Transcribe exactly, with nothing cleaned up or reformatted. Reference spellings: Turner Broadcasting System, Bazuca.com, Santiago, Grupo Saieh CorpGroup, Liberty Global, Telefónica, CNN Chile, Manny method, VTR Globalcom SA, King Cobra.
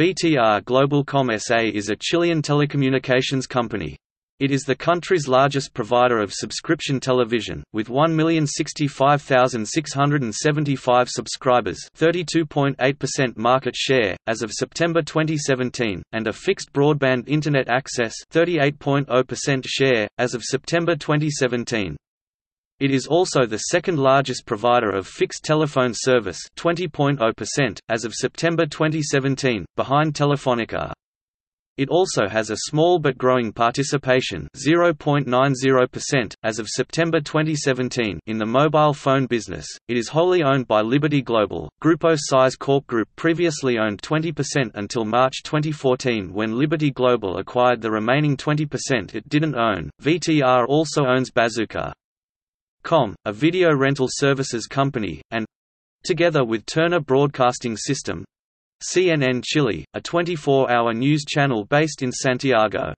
V T R Globalcom S A is a Chilean telecommunications company. It is the country's largest provider of subscription television, with one million sixty-five thousand six hundred seventy-five subscribers, thirty-two point eight percent market share as of September twenty seventeen, and a fixed broadband internet access, thirty-eight point zero percent share as of September twenty seventeen. It is also the second largest provider of fixed telephone service, twenty point zero percent, as of September twenty seventeen, behind Telefónica. It also has a small but growing participation, zero point nine zero percent, as of September twenty seventeen, in the mobile phone business. It is wholly owned by Liberty Global. Grupo Saieh CorpGroup previously owned twenty percent until March twenty fourteen, when Liberty Global acquired the remaining twenty percent it didn't own. V T R also owns Bazuca dot com, a video rental services company, and, together with Turner Broadcasting System, C N N Chile, a twenty-four hour news channel based in Santiago.